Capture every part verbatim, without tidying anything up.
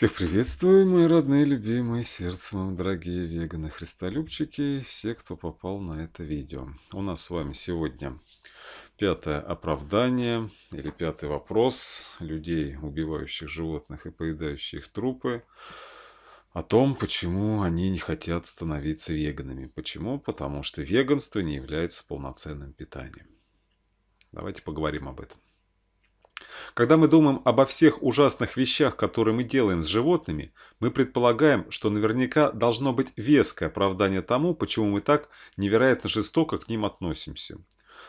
Всех приветствую, мои родные, любимые, сердце моим, дорогие веганы-христолюбчики и все, кто попал на это видео. У нас с вами сегодня пятое оправдание или пятый вопрос людей, убивающих животных и поедающих их трупы, о том, почему они не хотят становиться веганами. Почему? Потому что веганство не является полноценным питанием. Давайте поговорим об этом. Когда мы думаем обо всех ужасных вещах, которые мы делаем с животными, мы предполагаем, что наверняка должно быть веское оправдание тому, почему мы так невероятно жестоко к ним относимся.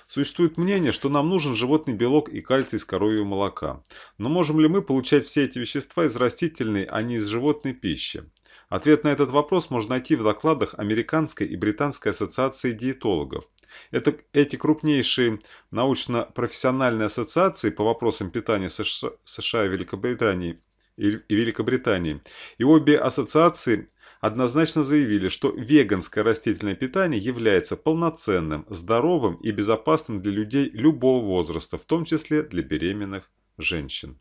Существует мнение, что нам нужен животный белок и кальций из коровьего молока. Но можем ли мы получать все эти вещества из растительной, а не из животной пищи? Ответ на этот вопрос можно найти в докладах Американской и Британской ассоциации диетологов. Это, эти крупнейшие научно-профессиональные ассоциации по вопросам питания США и Великобритании, и, и Великобритании. И обе ассоциации однозначно заявили, что веганское растительное питание является полноценным, здоровым и безопасным для людей любого возраста, в том числе для беременных женщин.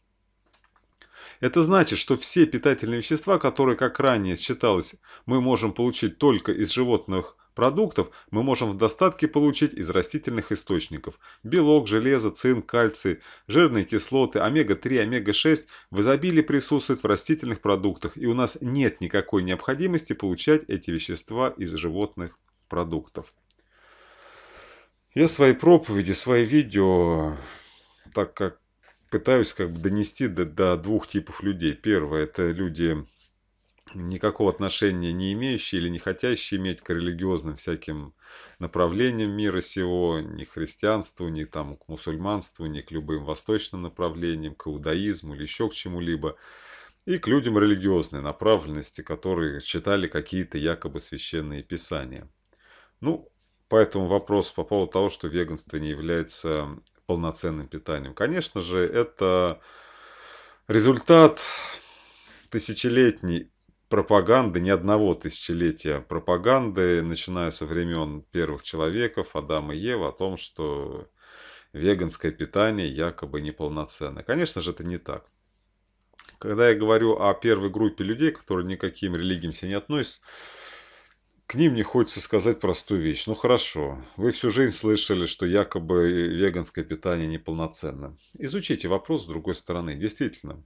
Это значит, что все питательные вещества, которые, как ранее считалось, мы можем получить только из животных продуктов, мы можем в достатке получить из растительных источников. Белок, железо, цинк, кальций, жирные кислоты, омега три, омега шесть в изобилии присутствуют в растительных продуктах, и у нас нет никакой необходимости получать эти вещества из животных продуктов. Я свои проповеди, свои видео, так как пытаюсь как бы донести до, до двух типов людей. Первое – это люди, никакого отношения не имеющие или не хотящие иметь к религиозным всяким направлениям мира сего, ни к христианству, ни там, к мусульманству, ни к любым восточным направлениям, к иудаизму или еще к чему-либо. И к людям религиозной направленности, которые читали какие-то якобы священные писания. Ну, поэтому вопрос по поводу того, что веганство не является полноценным питанием. Конечно же, это результат тысячелетней пропаганды, не одного тысячелетия пропаганды, начиная со времен первых человеков, Адама и Евы, о том, что веганское питание якобы неполноценное. Конечно же, это не так. Когда я говорю о первой группе людей, которые никаким религиям себе не относятся, к ним мне хочется сказать простую вещь. Ну хорошо, вы всю жизнь слышали, что якобы веганское питание неполноценно. Изучите вопрос с другой стороны. Действительно,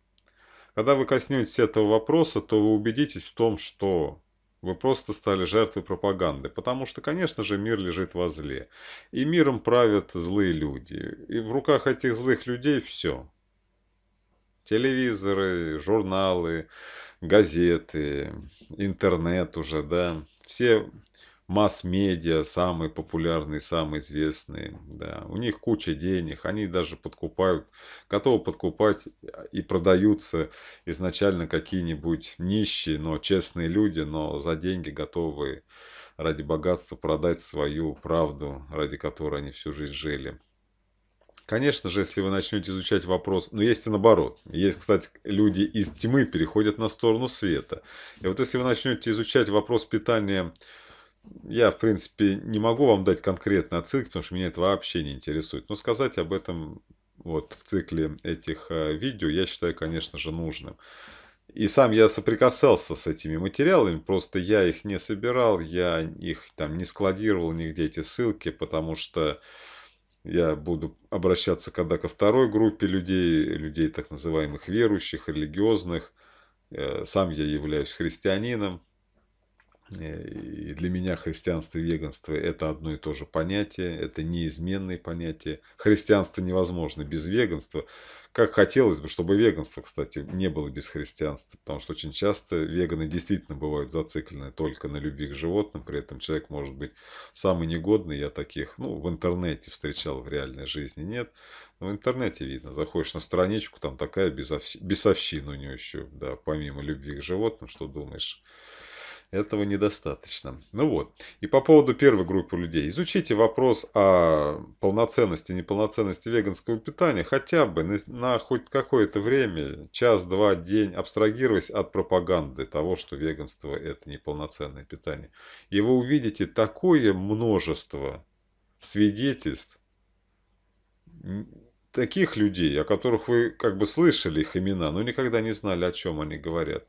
когда вы коснетесь этого вопроса, то вы убедитесь в том, что вы просто стали жертвой пропаганды. Потому что, конечно же, мир лежит во зле. И миром правят злые люди. И в руках этих злых людей все. Телевизоры, журналы, газеты, интернет уже, да. Все масс-медиа, самые популярные, самые известные, да, у них куча денег, они даже подкупают, готовы подкупать и продаются изначально какие-нибудь нищие, но честные люди, но за деньги готовы ради богатства продать свою правду, ради которой они всю жизнь жили. Конечно же, если вы начнете изучать вопрос, но есть и наоборот. Есть, кстати, люди из тьмы переходят на сторону света. И вот если вы начнете изучать вопрос питания, я, в принципе, не могу вам дать конкретный отсылки, потому что меня это вообще не интересует. Но сказать об этом вот в цикле этих видео я считаю, конечно же, нужным. И сам я соприкасался с этими материалами, просто я их не собирал, я их там не складировал нигде, эти ссылки, потому что я буду обращаться когда ко второй группе людей, людей так называемых верующих, религиозных. Сам я являюсь христианином. И для меня христианство и веганство – это одно и то же понятие. Это неизменные понятия. Христианство невозможно без веганства. Как хотелось бы, чтобы веганство, кстати, не было без христианства. Потому что очень часто веганы действительно бывают зациклены только на любви к животным. При этом человек может быть самый негодный. Я таких, ну, в интернете встречал, в реальной жизни нет. Но в интернете видно. Заходишь на страничку, там такая бесовщина у нее еще. Да, помимо любви к животным, что думаешь? Этого недостаточно. Ну вот. И по поводу первой группы людей. Изучите вопрос о полноценности, неполноценности веганского питания хотя бы на, на хоть какое-то время, час-два, день, абстрагируясь от пропаганды того, что веганство – это неполноценное питание. И вы увидите такое множество свидетельств таких людей, о которых вы как бы слышали их имена, но никогда не знали, о чем они говорят.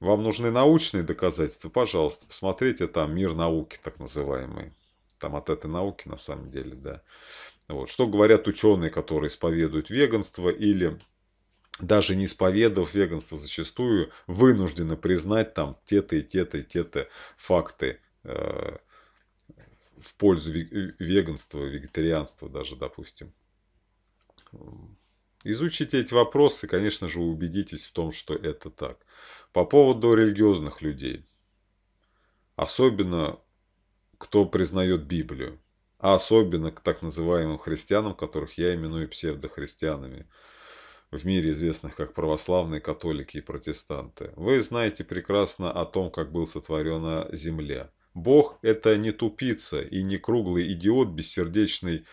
Вам нужны научные доказательства? Пожалуйста, посмотрите там «Мир науки» так называемый. Там от этой науки на самом деле, да. Вот. Что говорят ученые, которые исповедуют веганство или... Даже не исповедав веганство, зачастую вынуждены признать там те-то и те-то и те-то факты э, в пользу веганства, вегетарианства даже, допустим. Изучите эти вопросы, конечно же, убедитесь в том, что это так. По поводу религиозных людей. Особенно, кто признает Библию. А особенно к так называемым христианам, которых я именую псевдохристианами. В мире известных как православные, католики и протестанты. Вы знаете прекрасно о том, как была сотворена земля. Бог – это не тупица и не круглый идиот, бессердечный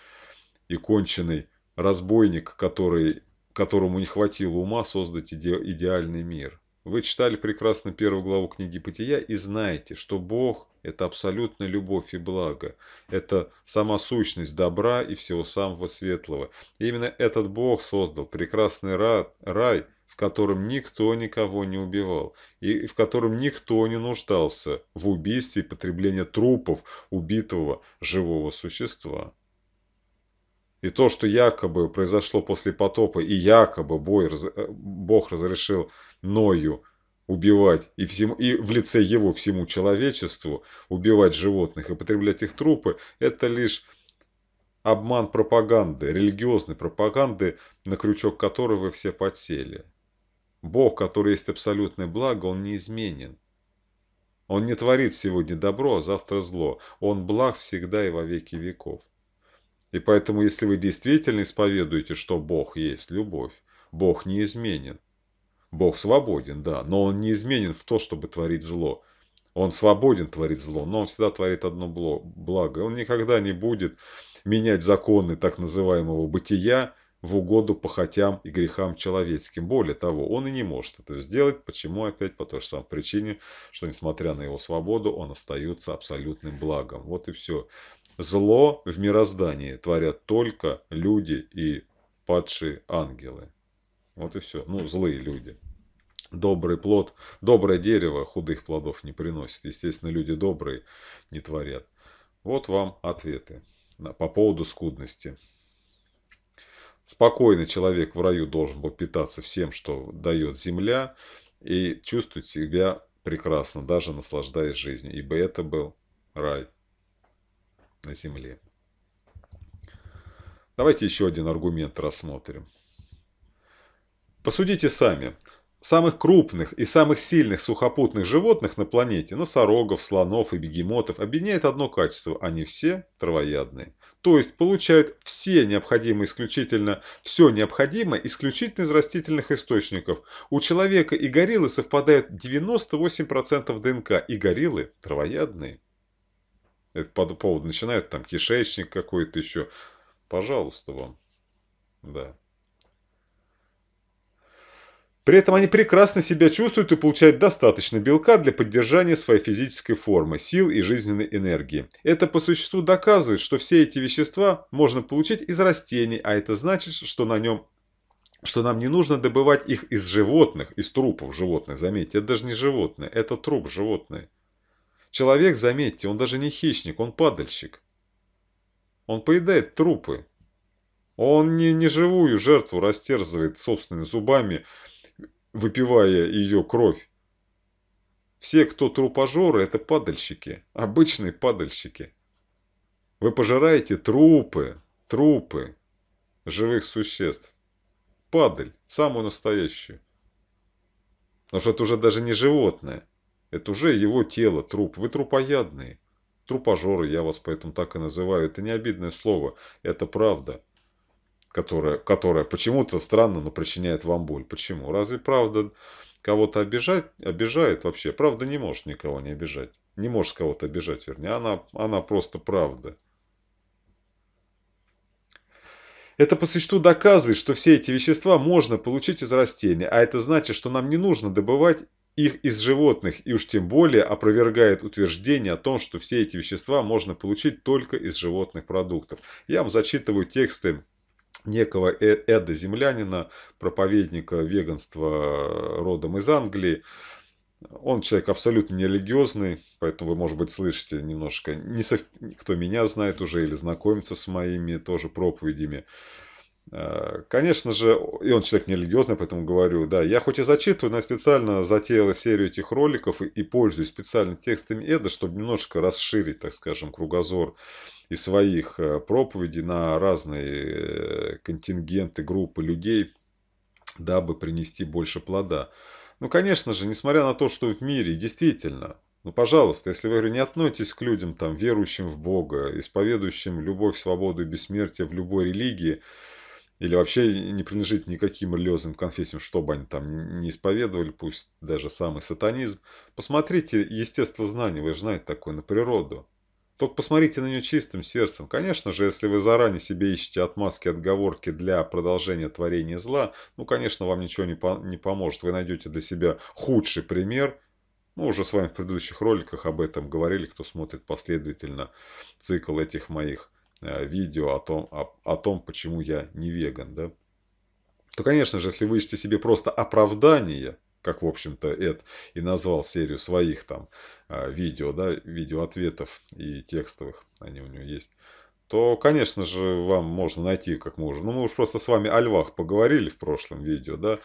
и конченый разбойник, который, которому не хватило ума создать иде, идеальный мир. Вы читали прекрасно первую главу книги «Бытия» и знаете, что Бог – это абсолютная любовь и благо. Это сама сущность добра и всего самого светлого. И именно этот Бог создал прекрасный рай, в котором никто никого не убивал. И в котором никто не нуждался в убийстве и потреблении трупов убитого живого существа. И то, что якобы произошло после потопа, и якобы Бог разрешил Ною убивать и, всему, и в лице его всему человечеству убивать животных и потреблять их трупы, это лишь обман пропаганды, религиозной пропаганды, на крючок которой вы все подсели. Бог, который есть абсолютное благо, он неизменен. Он не творит сегодня добро, а завтра зло. Он благ всегда и во веки веков. И поэтому, если вы действительно исповедуете, что Бог есть любовь, Бог неизменен. Бог свободен, да, но он неизменен в то, чтобы творить зло. Он свободен творить зло, но он всегда творит одно благо. Он никогда не будет менять законы так называемого бытия в угоду похотям и грехам человеческим. Более того, он и не может это сделать. Почему? Опять по той же самой причине, что несмотря на его свободу, он остается абсолютным благом. Вот и все. Зло в мироздании творят только люди и падшие ангелы. Вот и все. Ну, злые люди. Добрый плод, доброе дерево худых плодов не приносит. Естественно, люди добрые не творят. Вот вам ответы по поводу скудности. Спокойный человек в раю должен был питаться всем, что дает земля, и чувствовать себя прекрасно, даже наслаждаясь жизнью, ибо это был рай на земле. Давайте еще один аргумент рассмотрим. Посудите сами. Самых крупных и самых сильных сухопутных животных на планете, носорогов, слонов и бегемотов, объединяет одно качество. Они все травоядные. То есть получают все необходимое исключительно, все необходимое исключительно из растительных источников. У человека и гориллы совпадают девяносто восемь процентов ДНК. И гориллы травоядные. Это по поводу начинают там кишечник какой-то еще. Пожалуйста вам. Да. При этом они прекрасно себя чувствуют и получают достаточно белка для поддержания своей физической формы, сил и жизненной энергии. Это по существу доказывает, что все эти вещества можно получить из растений, а это значит, что, на нем, что нам не нужно добывать их из животных, из трупов животных. Заметьте, это даже не животное, это труп животное. Человек, заметьте, он даже не хищник, он падальщик. Он поедает трупы. Он не, не живую жертву растерзывает собственными зубами, выпивая ее кровь. Все, кто трупожоры, это падальщики. Обычные падальщики. Вы пожираете трупы, трупы живых существ. Падаль, самую настоящую. Потому что это уже даже не животное. Это уже его тело, труп. Вы трупоядные. Трупожоры, я вас поэтому так и называю. Это не обидное слово. Это правда. Которая, которая почему-то странно, но причиняет вам боль. Почему? Разве правда кого-то обижать, обижает вообще? Правда не может никого не обижать. Не может кого-то обижать, вернее. Она, она просто правда. Это по существу доказывает, что все эти вещества можно получить из растений. А это значит, что нам не нужно добывать их из животных. И уж тем более опровергает утверждение о том, что все эти вещества можно получить только из животных продуктов. Я вам зачитываю тексты некого Эда Землянина, проповедника веганства родом из Англии. Он человек абсолютно нерелигиозный, поэтому вы, может быть, слышите немножко, не со... кто меня знает уже или знакомится с моими тоже проповедями. Конечно же, и он человек нерелигиозный, поэтому говорю, да, я хоть и зачитываю, но я специально затеяла серию этих роликов и, и пользуюсь специально текстами Эда, чтобы немножко расширить, так скажем, кругозор и своих проповедей на разные контингенты, группы людей, дабы принести больше плода. Ну, конечно же, несмотря на то, что в мире действительно, ну, пожалуйста, если вы, говорю, не относитесь к людям, там, верующим в Бога, исповедующим любовь, свободу и бессмертие в любой религии, или вообще не принадлежит никаким религиозным конфессиям, что бы они там не исповедовали, пусть даже самый сатанизм. Посмотрите естествознание, вы же знаете такое, на природу. Только посмотрите на нее чистым сердцем. Конечно же, если вы заранее себе ищете отмазки, отговорки для продолжения творения зла, ну, конечно, вам ничего не, по не поможет. Вы найдете для себя худший пример. Ну, уже с вами в предыдущих роликах об этом говорили, кто смотрит последовательно цикл этих моих видео о том, о, о том, почему я не веган, да, то, конечно же, если вы ищете себе просто оправдание, как, в общем-то, Эд и назвал серию своих там видео, да, видеоответов и текстовых, они у него есть, то, конечно же, вам можно найти, как мы уже, ну, мы уж просто с вами о львах поговорили в прошлом видео, да,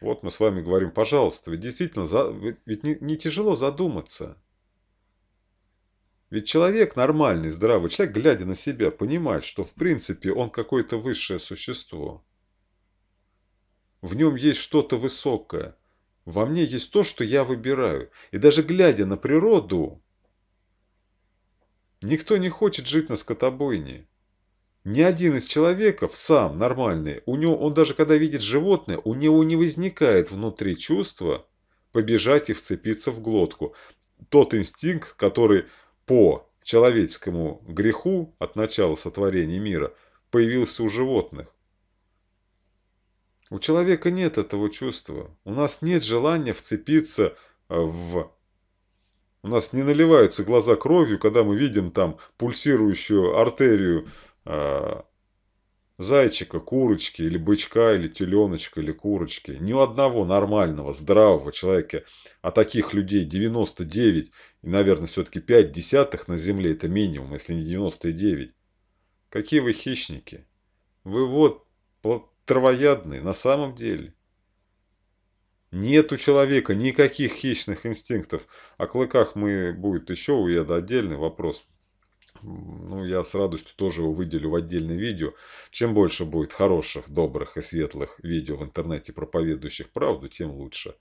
вот мы с вами говорим, пожалуйста, ведь действительно, за, ведь не, не тяжело задуматься. Ведь человек нормальный, здравый человек, глядя на себя, понимает, что в принципе он какое-то высшее существо. В нем есть что-то высокое. Во мне есть то, что я выбираю. И даже глядя на природу, никто не хочет жить на скотобойне. Ни один из человеков сам нормальный, у него, он даже когда видит животное, у него не возникает внутри чувства побежать и вцепиться в глотку. Тот инстинкт, который... по человеческому греху от начала сотворения мира появился у животных. У человека нет этого чувства. У нас нет желания вцепиться в... У нас не наливаются глаза кровью, когда мы видим там пульсирующую артерию э, зайчика, курочки, или бычка, или теленочка, или курочки. Ни у одного нормального, здравого человека, а таких людей девяносто девять... И, наверное, все-таки пять десятых на земле это минимум, если не девяносто девять. Какие вы хищники? Вы вот травоядные на самом деле. Нет у человека никаких хищных инстинктов. О клыках мы будет еще у Эда отдельный вопрос. Ну, я с радостью тоже его выделю в отдельное видео. Чем больше будет хороших, добрых и светлых видео в интернете, проповедующих правду, тем лучше.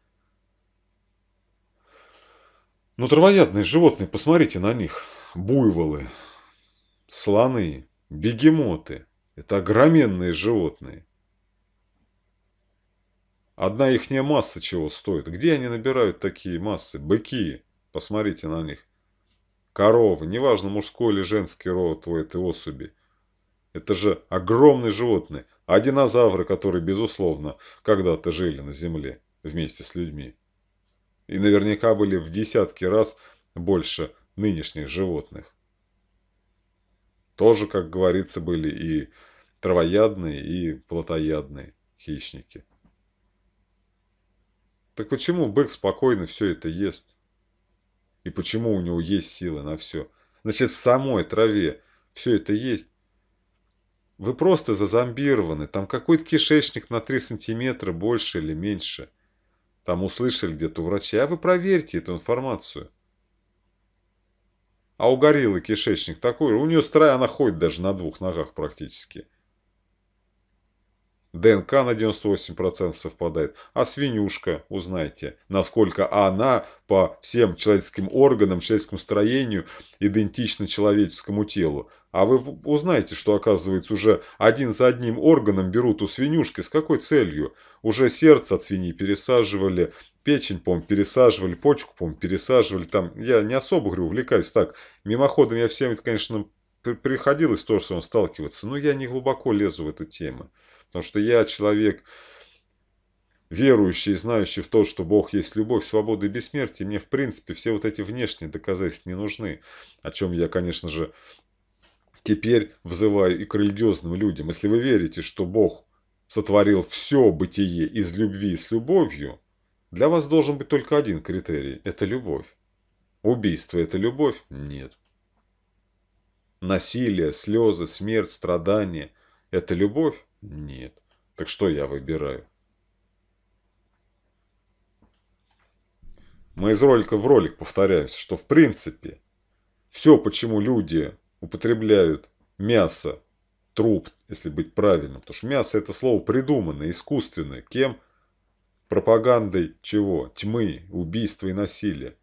Но травоядные животные, посмотрите на них. Буйволы, слоны, бегемоты. Это огроменные животные. Одна ихняя масса чего стоит. Где они набирают такие массы? Быки, посмотрите на них. Коровы, неважно мужской или женский род у этой особи. Это же огромные животные. А динозавры, которые, безусловно, когда-то жили на Земле вместе с людьми. И наверняка были в десятки раз больше нынешних животных. Тоже, как говорится, были и травоядные, и плотоядные хищники. Так почему бык спокойно все это ест? И почему у него есть силы на все? Значит, в самой траве все это есть. Вы просто зазомбированы. Там какой-то кишечник на три сантиметра больше или меньше. Там услышали где-то у врача, а вы проверьте эту информацию. А у гориллы кишечник такой, у нее страя, она ходит даже на двух ногах практически. ДНК на девяносто восемь процентов совпадает. А свинюшка, узнайте, насколько она по всем человеческим органам, человеческому строению идентична человеческому телу. А вы узнаете, что, оказывается, уже один за одним органом берут у свинюшки. С какой целью? Уже сердце от свиньи пересаживали, печень, по-моему, пересаживали, почку, по-моему, пересаживали. Там я не особо, говорю, увлекаюсь. Так, мимоходом я всем, конечно, приходилось то, что он сталкивается. Но я не глубоко лезу в эту тему. Потому что я человек, верующий и знающий в то, что Бог есть любовь, свобода и бессмертие. Мне, в принципе, все вот эти внешние доказательства не нужны. О чем я, конечно же, теперь взываю и к религиозным людям. Если вы верите, что Бог сотворил все бытие из любви и с любовью, Для вас должен быть только один критерий – это любовь. Убийство – это любовь? Нет. Насилие, слезы, смерть, страдания – это любовь? Нет. Так что я выбираю? Мы из ролика в ролик повторяемся, что в принципе все, почему люди употребляют мясо, труп, если быть правильным, потому что мясо – это слово придуманное, искусственное, кем? Пропагандой чего? Тьмы, убийства и насилия.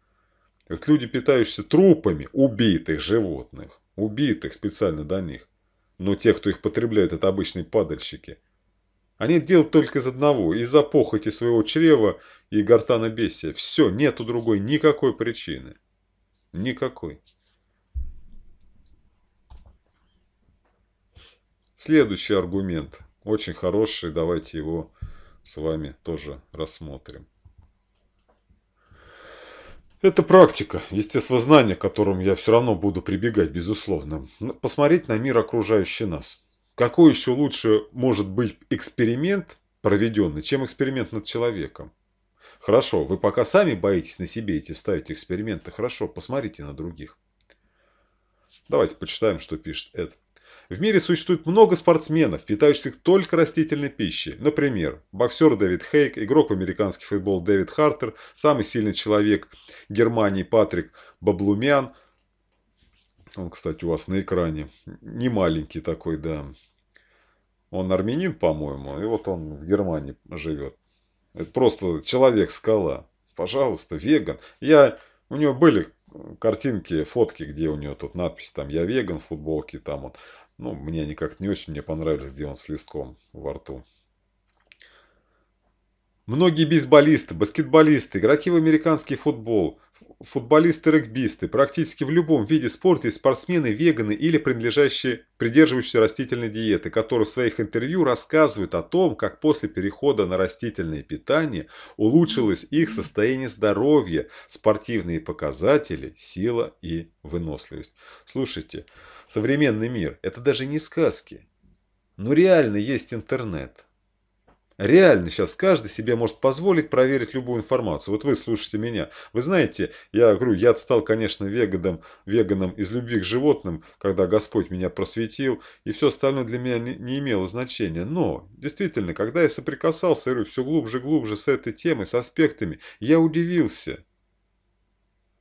Вот люди, питающиеся трупами убитых животных, убитых специально до них, но те, кто их потребляет, это обычные падальщики. Они делают только из одного, из-за похоти своего чрева и гортанобесия. Все, нету другой никакой причины. Никакой. Следующий аргумент, очень хороший, давайте его с вами тоже рассмотрим. Это практика, естествознание, к которому я все равно буду прибегать, безусловно. Посмотреть на мир, окружающий нас. Какой еще лучше может быть эксперимент проведенный, чем эксперимент над человеком? Хорошо, вы пока сами боитесь на себе эти ставить эксперименты, хорошо, посмотрите на других. Давайте почитаем, что пишет Эд. В мире существует много спортсменов, питающихся только растительной пищей. Например, боксер Дэвид Хейк, игрок в американский футбол Дэвид Хартер, самый сильный человек Германии Патрик Баблумян. Он, кстати, у вас на экране. Не маленький такой, да. Он армянин, по-моему. И вот он в Германии живет. Это просто человек-скала. Пожалуйста, веган. Я... У него были картинки, фотки, где у него тут надпись, там, я веган в футболке, там он. Ну, мне они как-то не очень мне понравились, где он с листком во рту. Многие бейсболисты, баскетболисты, игроки в американский футбол, футболисты-регбисты, практически в любом виде спорта есть спортсмены, веганы или принадлежащие, придерживающиеся растительной диеты, которые в своих интервью рассказывают о том, как после перехода на растительное питание улучшилось их состояние здоровья, спортивные показатели, сила и выносливость. Слушайте, современный мир – это даже не сказки, но реально есть интернет. Реально сейчас каждый себе может позволить проверить любую информацию. Вот вы слушаете меня. Вы знаете, я говорю, я стал, конечно, веганом, веганом из любви к животным, когда Господь меня просветил, и все остальное для меня не, не имело значения. Но, действительно, когда я соприкасался, я говорю, все глубже и глубже с этой темой, с аспектами, я удивился,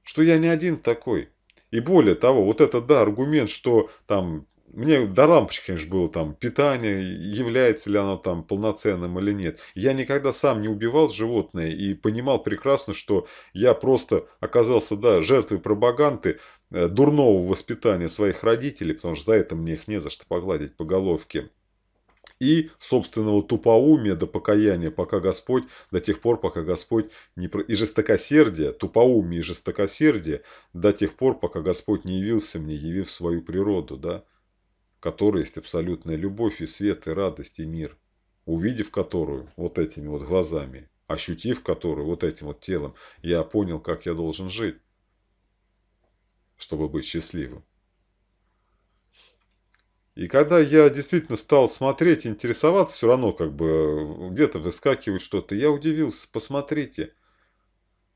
что я не один такой. И более того, вот это, да, аргумент, что там... Мне до лампочки, конечно, было там питание, является ли оно там полноценным или нет. Я никогда сам не убивал животное и понимал прекрасно, что я просто оказался, да, жертвой пропаганды, э, дурного воспитания своих родителей, потому что за это мне их не за что погладить по головке. И собственного тупоумия до покаяния, пока Господь, до тех пор, пока Господь не... И жестокосердие, тупоумие и жестокосердие до тех пор, пока Господь не явился мне, явив свою природу, да. В которой есть абсолютная любовь и свет, и радость, и мир, увидев которую вот этими вот глазами, ощутив которую вот этим вот телом, я понял, как я должен жить, чтобы быть счастливым. И когда я действительно стал смотреть, интересоваться, все равно как бы где-то выскакивает что-то, я удивился, посмотрите.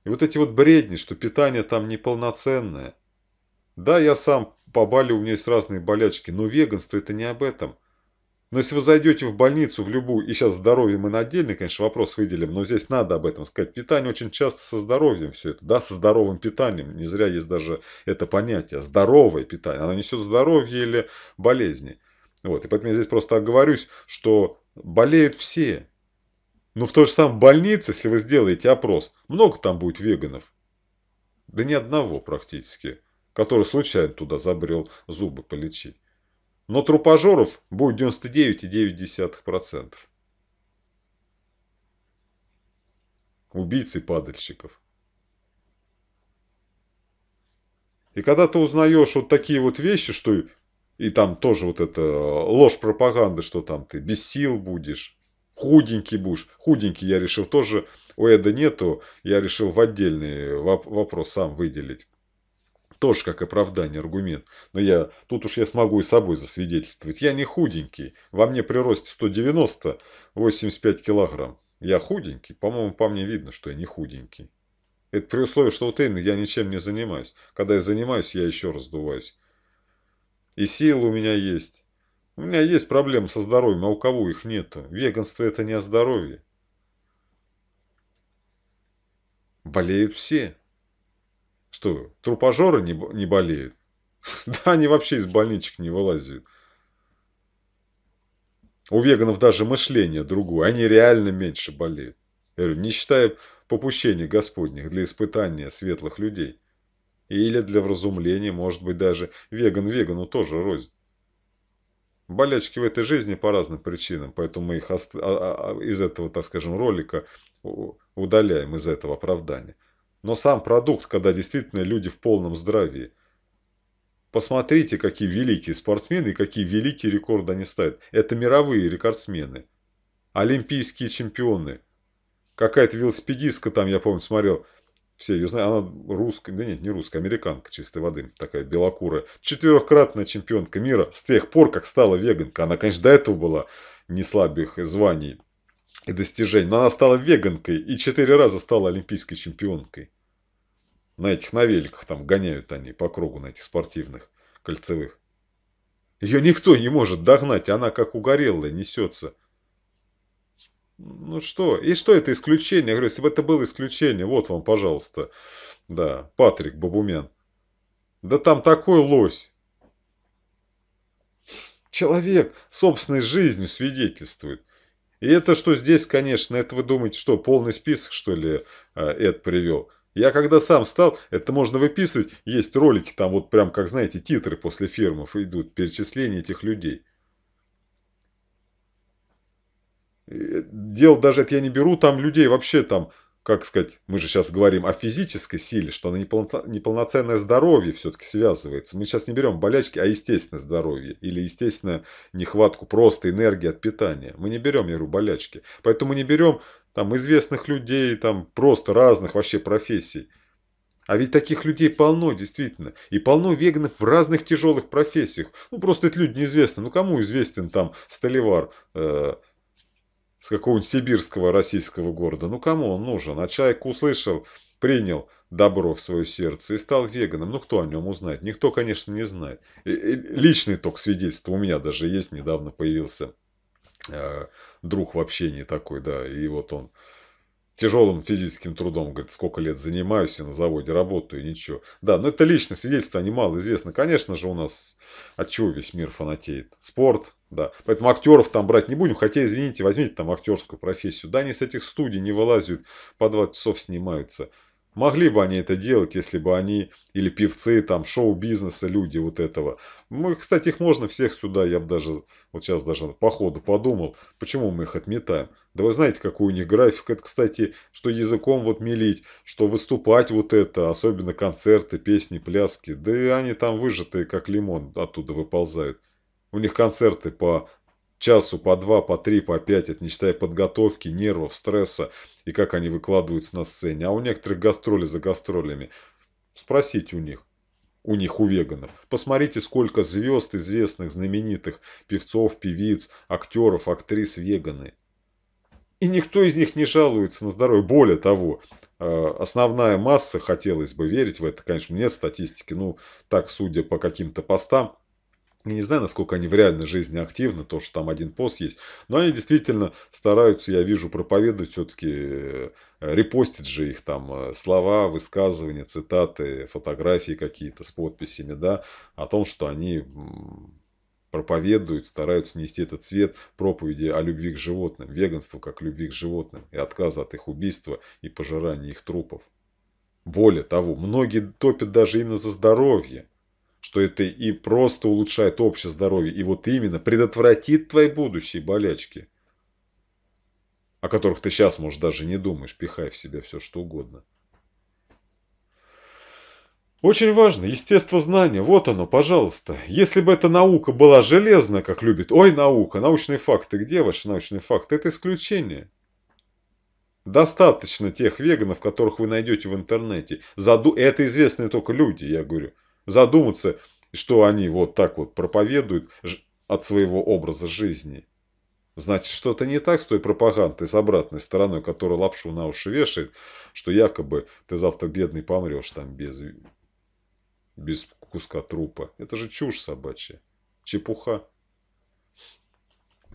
И вот эти вот бредни, что питание там неполноценное. Да, я сам по Бали, у меня есть разные болячки, но веганство это не об этом. Но если вы зайдете в больницу, в любую, и сейчас здоровье мы на отдельный, конечно, вопрос выделим, но здесь надо об этом сказать. Питание очень часто со здоровьем все это, да, со здоровым питанием. Не зря есть даже это понятие, здоровое питание. Оно несет здоровье или болезни. Вот, и поэтому я здесь просто оговорюсь, что болеют все. Но в той же самой больнице, если вы сделаете опрос, много там будет веганов? Да ни одного практически. Который случайно туда забрел зубы полечить. Но трупожоров будет девяносто девять и девять десятых процента. Убийц и падальщиков. И когда ты узнаешь вот такие вот вещи, что и, и там тоже вот эта ложь пропаганды, что там ты без сил будешь, худенький будешь. Худенький я решил тоже, у Эда нету, я решил в отдельный воп- вопрос сам выделить. Тоже как оправдание, аргумент. Но я тут уж я смогу и собой засвидетельствовать. Я не худенький. Во мне при росте сто девяносто, восемьдесят пять килограмм. Я худенький? По-моему, по мне видно, что я не худенький. Это при условии, что вот именно я ничем не занимаюсь. Когда я занимаюсь, я еще раздуваюсь. И силы у меня есть. У меня есть проблемы со здоровьем, а у кого их нет? Веганство – это не о здоровье. Болеют все. Что, трупожоры не, не болеют? Да они вообще из больничек не вылазят. У веганов даже мышление другое. Они реально меньше болеют. Я говорю, не считая попущений Господних для испытания светлых людей. Или для вразумления, может быть, даже веган вегану тоже рознь. Болячки в этой жизни по разным причинам, поэтому мы их из этого, так скажем, ролика удаляем, из этого оправдания. Но сам продукт, когда действительно люди в полном здравии. Посмотрите, какие великие спортсмены и какие великие рекорды они ставят. Это мировые рекордсмены, олимпийские чемпионы. Какая-то велосипедистка там, я помню, смотрел, все ее знают, она русская, да нет, не русская, американка чистой воды, такая белокурая. Четырехкратная чемпионка мира с тех пор, как стала веганка. Она, конечно, до этого была не слабых званий и достижений, но она стала веганкой и четыре раза стала олимпийской чемпионкой. На этих на великах там гоняют они по кругу, на этих спортивных, кольцевых. Ее никто не может догнать, она как угорелая несется. Ну что? И что это исключение? Я говорю, если бы это было исключение, вот вам, пожалуйста, да, Патрик Баблумян. Да там такой лось. Человек собственной жизнью свидетельствует. И это что здесь, конечно, это вы думаете, что полный список, что ли, Эд привел? Я когда сам стал, это можно выписывать, есть ролики, там вот прям, как знаете, титры после фильмов идут, перечисление этих людей. Дело даже это я не беру, там людей вообще там, как сказать, мы же сейчас говорим о физической силе, что она неполноценное здоровье все-таки связывается. Мы сейчас не берем болячки, а естественное здоровье или естественную нехватку просто энергии от питания. Мы не берем, я говорю, болячки. Поэтому мы не берем... Там известных людей, там просто разных вообще профессий. А ведь таких людей полно, действительно. И полно веганов в разных тяжелых профессиях. Ну, просто эти люди неизвестны. Ну, кому известен там столевар э, с какого-нибудь сибирского российского города? Ну, кому он нужен? А человек услышал, принял добро в свое сердце и стал веганом. Ну, кто о нем узнает? Никто, конечно, не знает. И, и личный итог свидетельства у меня даже есть. Недавно появился... Э, друг в общении такой, да, и вот он тяжелым физическим трудом, говорит, сколько лет занимаюсь, я на заводе работаю, ничего. Да, но это личное свидетельство, они мало известны. Конечно же, у нас от чего весь мир фанатеет? Спорт, да. Поэтому актеров там брать не будем, хотя, извините, возьмите там актерскую профессию. Да, они с этих студий не вылазят, по двадцать часов снимаются. Могли бы они это делать, если бы они, или певцы, там, шоу-бизнеса, люди вот этого. Мы, кстати, их можно всех сюда, я бы даже, вот сейчас даже по ходу подумал, почему мы их отметаем. Да вы знаете, какой у них график. Это, кстати, что языком вот мелить, что выступать вот это, особенно концерты, песни, пляски. Да и они там выжатые, как лимон, оттуда выползают. У них концерты по... часу, по два, по три, по пять, это не считая подготовки, нервов, стресса и как они выкладываются на сцене. А у некоторых гастроли за гастролями. Спросите у них, у них, у веганов. Посмотрите, сколько звезд известных, знаменитых певцов, певиц, актеров, актрис веганы. И никто из них не жалуется на здоровье. Более того, основная масса, хотелось бы верить в это, конечно, нет статистики, ну, так, судя по каким-то постам, я не знаю, насколько они в реальной жизни активны, то, что там один пост есть. Но они действительно стараются, я вижу, проповедовать все-таки, репостить же их там слова, высказывания, цитаты, фотографии какие-то с подписями, да, о том, что они проповедуют, стараются нести этот свет проповеди о любви к животным, веганству как любви к животным и отказа от их убийства и пожирания их трупов. Более того, многие топят даже именно за здоровье. Что это и просто улучшает общее здоровье, и вот именно предотвратит твои будущие болячки, о которых ты сейчас, может, даже не думаешь, пихай в себя все, что угодно. Очень важно, естествознание, вот оно, пожалуйста. Если бы эта наука была железная, как любит, ой, наука, научные факты, где ваши научные факты? Это исключение. Достаточно тех веганов, которых вы найдете в интернете. Заду... Это известные только люди, я говорю. Задуматься, что они вот так вот проповедуют от своего образа жизни. Значит, что-то не так с той пропагандой, с обратной стороной, которая лапшу на уши вешает, что якобы ты завтра бедный помрешь там без, без куска трупа. Это же чушь собачья. Чепуха.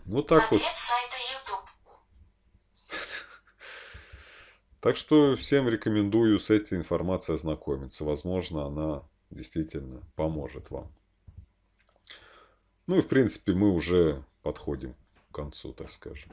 Ну так вот. Так что всем рекомендую с этой информацией ознакомиться. Возможно, она действительно поможет вам. Ну и в принципе мы уже подходим к концу, так скажем.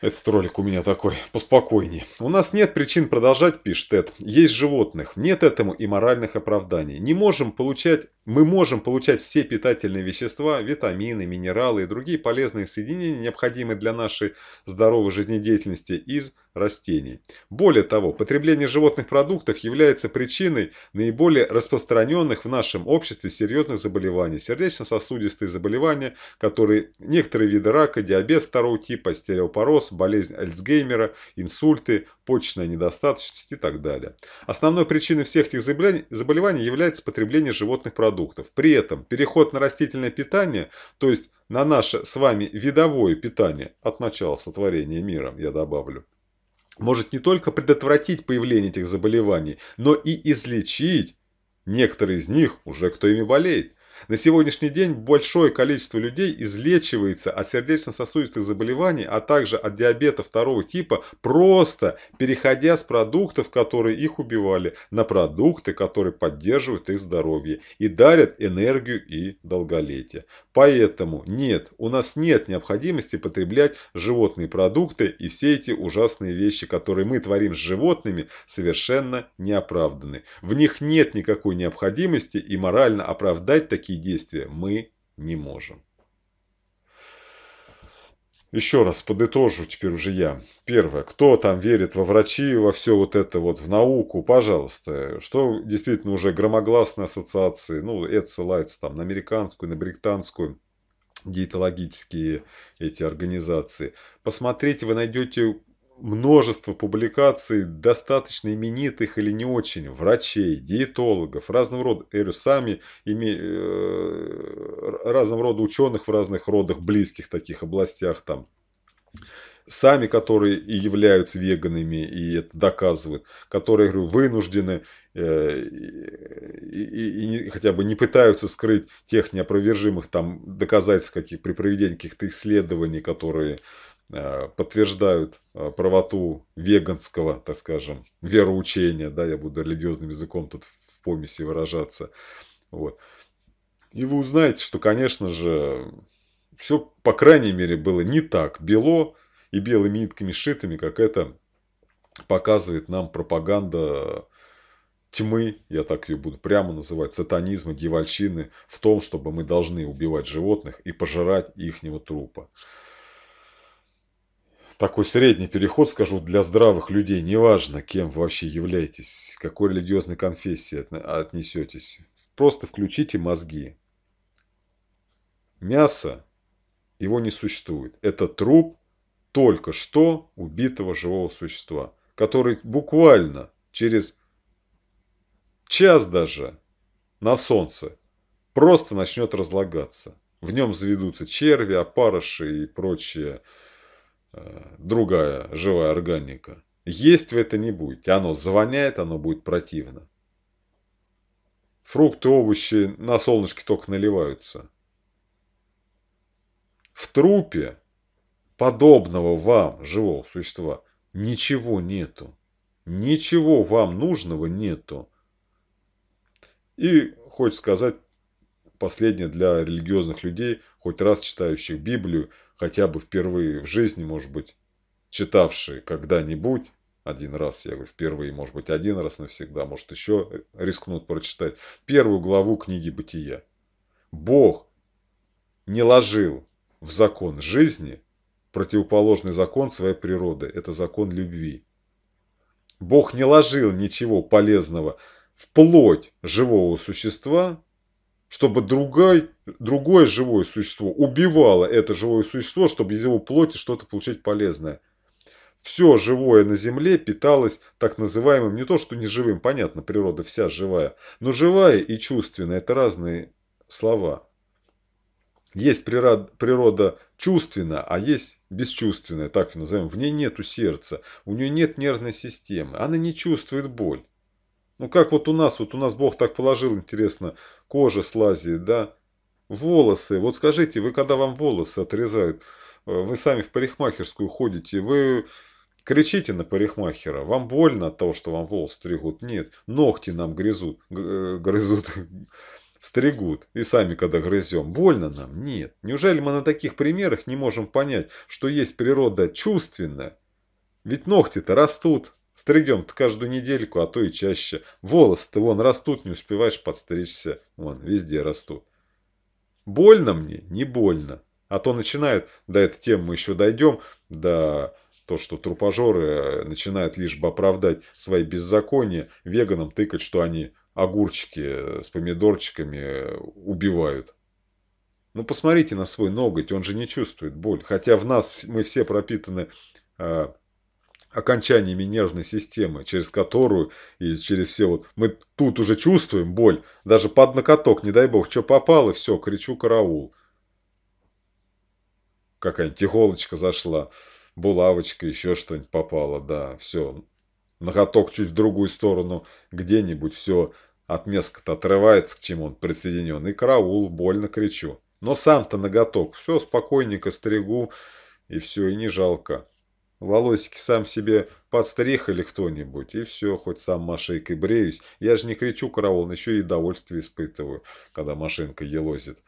Этот ролик у меня такой, поспокойнее. У нас нет причин продолжать, пишет Эд. Есть животных. Нет этому и моральных оправданий. Не можем получать, мы можем получать все питательные вещества, витамины, минералы и другие полезные соединения, необходимые для нашей здоровой жизнедеятельности, из растений. Более того, потребление животных продуктов является причиной наиболее распространенных в нашем обществе серьезных заболеваний. Сердечно-сосудистые заболевания, которые некоторые виды рака, диабет второго типа, остеопороз, болезнь Альцгеймера, инсульты, почечная недостаточность и так далее. Основной причиной всех этих заболеваний является потребление животных продуктов. При этом переход на растительное питание, то есть на наше с вами видовое питание от начала сотворения мира, я добавлю, может не только предотвратить появление этих заболеваний, но и излечить некоторые из них уже, кто ими болеет. На сегодняшний день большое количество людей излечивается от сердечно-сосудистых заболеваний, а также от диабета второго типа, просто переходя с продуктов, которые их убивали, на продукты, которые поддерживают их здоровье и дарят энергию и долголетие. Поэтому нет, у нас нет необходимости потреблять животные продукты, и все эти ужасные вещи, которые мы творим с животными, совершенно не оправданы. В них нет никакой необходимости, и морально оправдать такие действия мы не можем. Еще раз подытожу теперь уже я. Первое. Кто там верит во врачи, во все вот это вот, в науку, пожалуйста. Что действительно уже громогласные ассоциации, ну, это ссылается там на американскую, на британскую, диетологические эти организации. Посмотрите, вы найдете множество публикаций достаточно именитых или не очень врачей, диетологов, разного рода, говорю, сами име, э, разного рода ученых в разных родах, близких таких областях, там, сами которые и являются веганами, и это доказывают, которые, говорю, вынуждены э, и, и, и не, хотя бы не пытаются скрыть тех неопровержимых там доказательств, каких при проведении каких-то исследований, которые подтверждают правоту веганского, так скажем, вероучения, да, я буду религиозным языком тут в помеси выражаться, вот. И вы узнаете, что, конечно же, все, по крайней мере, было не так бело и белыми нитками сшитыми, как это показывает нам пропаганда тьмы, я так ее буду прямо называть, сатанизма, дьявольщины, в том, чтобы мы должны убивать животных и пожирать ихнего трупа. Такой средний переход, скажу, для здравых людей, неважно, кем вы вообще являетесь, к какой религиозной конфессии отнесетесь. Просто включите мозги. Мясо, его не существует. Это труп только что убитого живого существа, который буквально через час даже на солнце просто начнет разлагаться. В нем заведутся черви, опарыши и прочее. Другая живая органика. Есть вы это не будете. Оно звоняет, оно будет противно. Фрукты, овощи на солнышке только наливаются. В трупе подобного вам живого существа ничего нету. Ничего вам нужного нету. И, хоть сказать, последнее для религиозных людей, хоть раз читающих Библию, хотя бы впервые в жизни, может быть, читавшие когда-нибудь, один раз, я говорю, впервые, может быть, один раз навсегда, может, еще рискнут прочитать, первую главу книги Бытия. Бог не ложил в закон жизни противоположный закон своей природы. Это закон любви. Бог не ложил ничего полезного в плоть живого существа, чтобы другой, другое живое существо убивало это живое существо, чтобы из его плоти что-то получить полезное. Все живое на земле питалось так называемым, не то что не живым, понятно, природа вся живая, но живая и чувственная – это разные слова. Есть природа, природа чувственная, а есть бесчувственная, так ее назовем. В ней нету сердца, у нее нет нервной системы, она не чувствует боль. Ну как вот у нас, вот у нас Бог так положил, интересно, кожа слазит, да, волосы. Вот скажите, вы когда вам волосы отрезают, вы сами в парикмахерскую ходите, вы кричите на парикмахера, вам больно от того, что вам волосы стригут? Нет, ногти нам грызут, грызут. Стригут. И сами, когда грызем, больно нам? Нет. Неужели мы на таких примерах не можем понять, что есть природа чувственная? Ведь ногти-то растут. Стригем-то каждую недельку, а то и чаще. Волосы-то вон растут, не успеваешь подстричься. Вон, везде растут. Больно мне? Не больно. А то начинают, до этой темы мы еще дойдем, до то, что трупожоры начинают лишь бы оправдать свои беззакония, веганам тыкать, что они огурчики с помидорчиками убивают. Ну, посмотрите на свой ноготь, он же не чувствует боль. Хотя в нас, мы все пропитаны э, окончаниями нервной системы, через которую и через все вот... Мы тут уже чувствуем боль, даже под ноготок, не дай бог, что попало, все, кричу караул. Какая-нибудь иголочка зашла, булавочка, еще что-нибудь попало, да, все... Ноготок чуть в другую сторону, где-нибудь все от места-то отрывается, к чему он присоединен. И караул, больно кричу. Но сам-то ноготок, все спокойненько стригу, и все, и не жалко. Волосики сам себе подстриг или кто-нибудь, и все, хоть сам машинкой бреюсь. Я же не кричу караул, еще и удовольствие испытываю, когда машинка елозит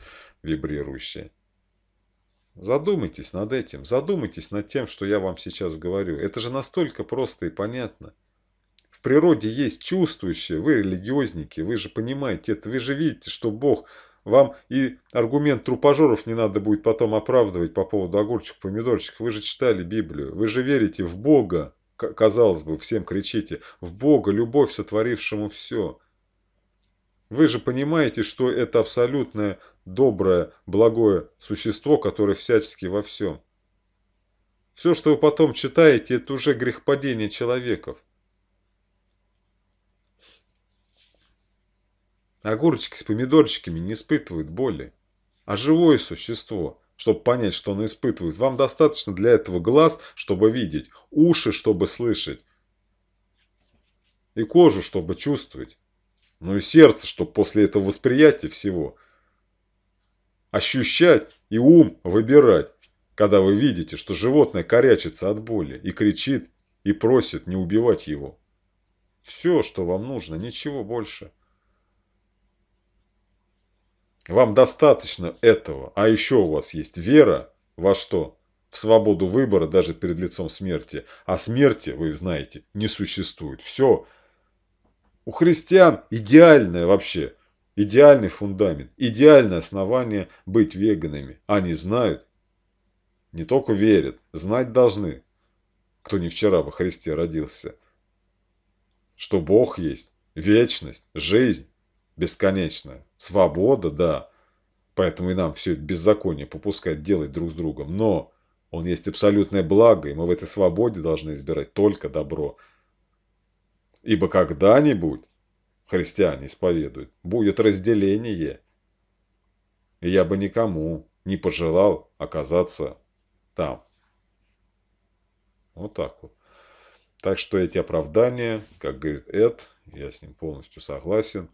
вибрирующая. Задумайтесь над этим, задумайтесь над тем, что я вам сейчас говорю. Это же настолько просто и понятно. В природе есть чувствующие, вы религиозники, вы же понимаете это, вы же видите, что Бог, вам и аргумент трупожоров не надо будет потом оправдывать по поводу огурчиков, помидорчиков. Вы же читали Библию, вы же верите в Бога, казалось бы, всем кричите, в Бога, любовь, сотворившему все. Вы же понимаете, что это абсолютное доброе, благое существо, которое всячески во всем. Все, что вы потом читаете, это уже грехопадение человеков. Огурчики с помидорчиками не испытывают боли. А живое существо, чтобы понять, что оно испытывает, вам достаточно для этого глаз, чтобы видеть, уши, чтобы слышать, и кожу, чтобы чувствовать. Ну и сердце, чтобы после этого восприятия всего ощущать и ум выбирать, когда вы видите, что животное корячится от боли и кричит, и просит не убивать его. Все, что вам нужно, ничего больше. Вам достаточно этого, а еще у вас есть вера во что? В свободу выбора даже перед лицом смерти. А смерти, вы знаете, не существует. Все. У христиан идеальное вообще, идеальный фундамент, идеальное основание быть веганами. Они знают, не только верят, знать должны, кто не вчера во Христе родился, что Бог есть, вечность, жизнь бесконечная, свобода, да. Поэтому и нам все это беззаконие попускать делать друг с другом. Но Он есть абсолютное благо, и мы в этой свободе должны избирать только добро. Ибо когда-нибудь, христиане исповедуют, будет разделение. И я бы никому не пожелал оказаться там. Вот так вот. Так что эти оправдания, как говорит Эд, я с ним полностью согласен,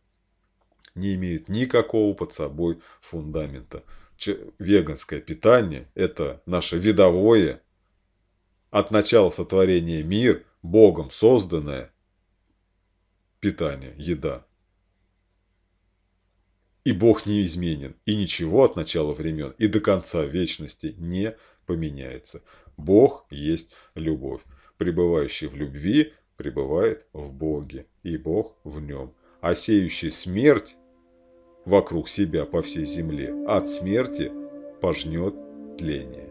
не имеют никакого под собой фундамента. Веганское питание – это наше видовое, от начала сотворения мир, Богом созданное, питание, еда. И Бог не изменен, и ничего от начала времен и до конца вечности не поменяется. Бог есть любовь. Пребывающий в любви пребывает в Боге, и Бог в нем. А сеющий смерть вокруг себя по всей земле от смерти пожнет тление.